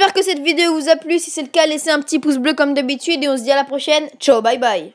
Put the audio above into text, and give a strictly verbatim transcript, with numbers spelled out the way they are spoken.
J'espère que cette vidéo vous a plu. Si c'est le cas, laissez un petit pouce bleu comme d'habitude et on se dit à la prochaine. Ciao, bye bye.